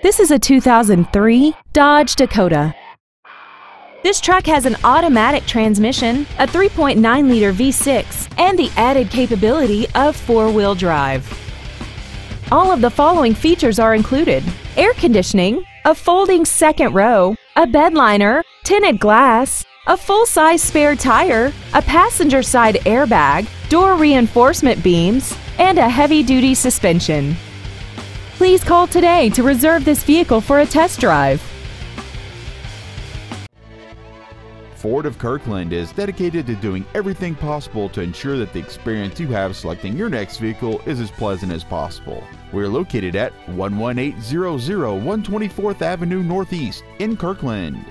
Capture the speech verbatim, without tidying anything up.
This is a two thousand three Dodge Dakota. This truck has an automatic transmission, a three point nine liter V six, and the added capability of four-wheel drive. All of the following features are included: air conditioning, a folding second row, a bed liner, tinted glass, a full-size spare tire, a passenger side airbag, door reinforcement beams, and a heavy-duty suspension. Please call today to reserve this vehicle for a test drive. Ford of Kirkland is dedicated to doing everything possible to ensure that the experience you have selecting your next vehicle is as pleasant as possible. We're located at one one eight hundred one twenty-fourth Avenue Northeast in Kirkland.